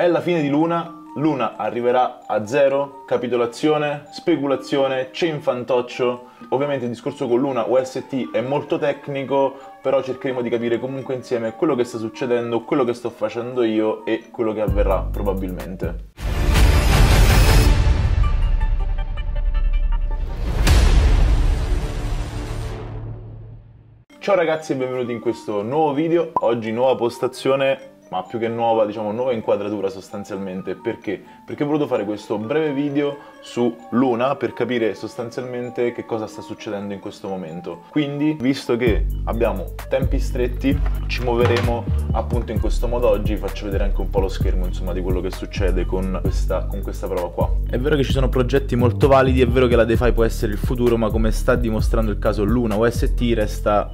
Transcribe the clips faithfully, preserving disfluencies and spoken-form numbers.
È la fine di Luna, Luna arriverà a zero, capitolazione, speculazione, c'è in fantoccio. Ovviamente il discorso con Luna U S T è molto tecnico, però cercheremo di capire comunque insieme quello che sta succedendo, quello che sto facendo io e quello che avverrà probabilmente. Ciao ragazzi e benvenuti in questo nuovo video. Oggi nuova postazione, ma più che nuova, diciamo nuova inquadratura sostanzialmente. Perché? Perché ho voluto fare questo breve video su Luna per capire sostanzialmente che cosa sta succedendo in questo momento. Quindi, visto che abbiamo tempi stretti, ci muoveremo appunto in questo modo oggi. Vi faccio vedere anche un po' lo schermo, insomma, di quello che succede con questa, con questa prova qua. È vero che ci sono progetti molto validi, è vero che la DeFi può essere il futuro, ma come sta dimostrando il caso Luna U S T resta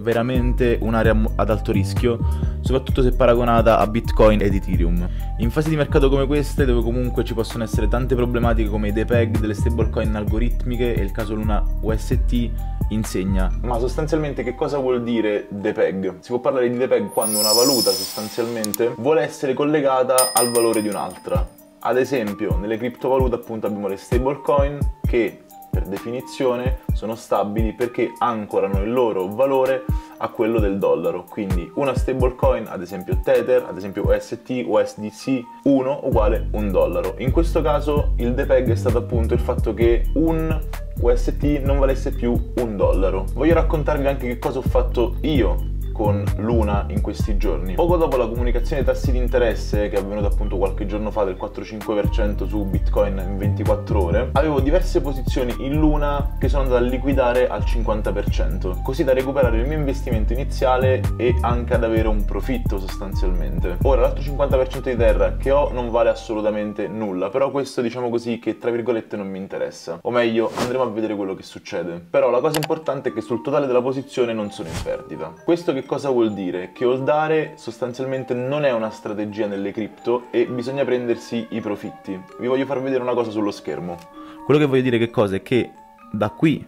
veramente un'area ad alto rischio, soprattutto se paragonata a Bitcoin ed Ethereum. In fasi di mercato come queste, dove comunque ci possono essere tante problematiche come i depeg, delle stablecoin algoritmiche, e il caso Luna U S T insegna. Ma sostanzialmente che cosa vuol dire depeg? Si può parlare di depeg quando una valuta sostanzialmente vuole essere collegata al valore di un'altra. Ad esempio, nelle criptovalute appunto abbiamo le stablecoin che per definizione sono stabili perché ancorano il loro valore a quello del dollaro. Quindi una stablecoin, ad esempio tether, ad esempio U S T, U S D C, uno uguale un dollaro. In questo caso il depeg è stato appunto il fatto che un U S T non valesse più un dollaro. Voglio raccontarvi anche che cosa ho fatto io con Luna in questi giorni. Poco dopo la comunicazione dei tassi di interesse, che è avvenuta appunto qualche giorno fa, del quattro virgola cinque per cento su Bitcoin in ventiquattro ore, avevo diverse posizioni in Luna che sono andate a liquidare al cinquanta per cento, così da recuperare il mio investimento iniziale e anche ad avere un profitto sostanzialmente. Ora l'altro cinquanta per cento di Terra che ho non vale assolutamente nulla, però questo, diciamo così, che tra virgolette non mi interessa, o meglio andremo a vedere quello che succede. Però la cosa importante è che sul totale della posizione non sono in perdita. Questo che cosa vuol dire? Che holdare sostanzialmente non è una strategia nelle cripto e bisogna prendersi i profitti. Vi voglio far vedere una cosa sullo schermo. Quello che voglio dire che cosa è che da qui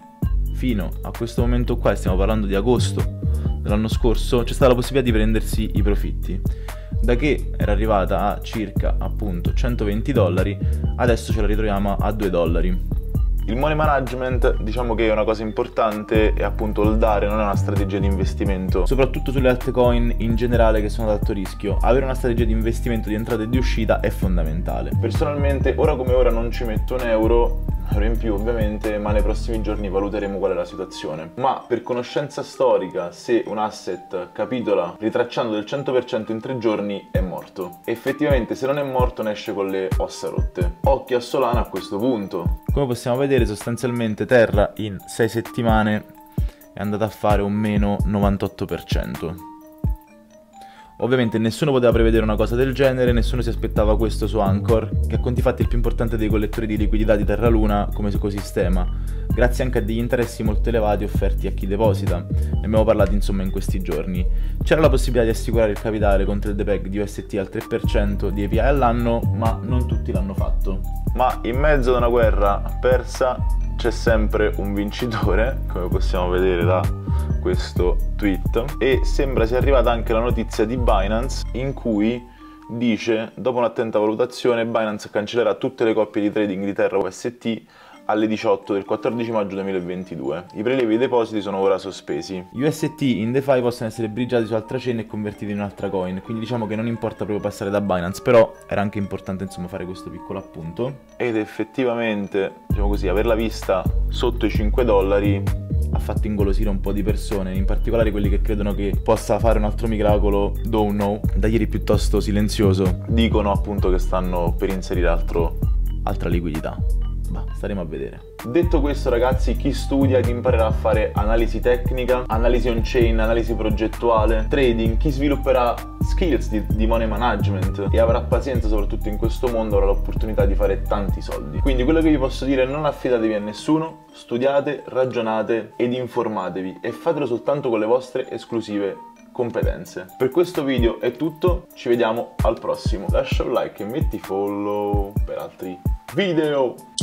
fino a questo momento qua, stiamo parlando di agosto dell'anno scorso, c'è stata la possibilità di prendersi i profitti. Da che era arrivata a circa appunto centoventi dollari, adesso ce la ritroviamo a due dollari. Il money management, diciamo che è una cosa importante, e appunto holdare non è una strategia di investimento, soprattutto sulle altcoin in generale che sono ad alto rischio. Avere una strategia di investimento di entrata e di uscita è fondamentale. Personalmente ora come ora non ci metto un euro, euro in più ovviamente, ma nei prossimi giorni valuteremo qual è la situazione. Ma per conoscenza storica, se un asset capitola ritracciando del cento per cento in tre giorni è morto. Effettivamente se non è morto ne esce con le ossa rotte. Occhi a Solana a questo punto. Come possiamo vedere, sostanzialmente Terra in sei settimane è andata a fare un meno novantotto per cento. Ovviamente nessuno poteva prevedere una cosa del genere, nessuno si aspettava questo su Anchor, che a conti fatti è il più importante dei collettori di liquidità di Terra Luna come ecosistema, grazie anche a degli interessi molto elevati offerti a chi deposita. Ne abbiamo parlato insomma in questi giorni. C'era la possibilità di assicurare il capitale contro il depeg di U S T al tre per cento di A P I all'anno, ma non tutti l'hanno fatto. Ma in mezzo ad una guerra persa c'è sempre un vincitore, come possiamo vedere da questo tweet, e sembra sia arrivata anche la notizia di Binance in cui dice: dopo un'attenta valutazione Binance cancellerà tutte le coppie di trading di Terra U S T alle diciotto del quattordici maggio duemilaventidue. I prelievi e i depositi sono ora sospesi. U S T in DeFi possono essere briggiati su altra chain e convertiti in un'altra coin, quindi diciamo che non importa proprio passare da Binance, però era anche importante insomma fare questo piccolo appunto. Ed effettivamente, diciamo così, averla vista sotto i cinque dollari ha fatto ingolosire un po' di persone, in particolare quelli che credono che possa fare un altro miracolo Don't Know, da ieri piuttosto silenzioso. Dicono appunto che stanno per inserire altro, altra liquidità. Staremo a vedere. Detto questo ragazzi, chi studia, chi imparerà a fare analisi tecnica, analisi on-chain, analisi progettuale, trading, chi svilupperà skills di, di money management e avrà pazienza soprattutto in questo mondo, avrà l'opportunità di fare tanti soldi. Quindi quello che vi posso dire è: non affidatevi a nessuno, studiate, ragionate ed informatevi, e fatelo soltanto con le vostre esclusive competenze. Per questo video è tutto, ci vediamo al prossimo. Lascia un like e metti follow per altri video.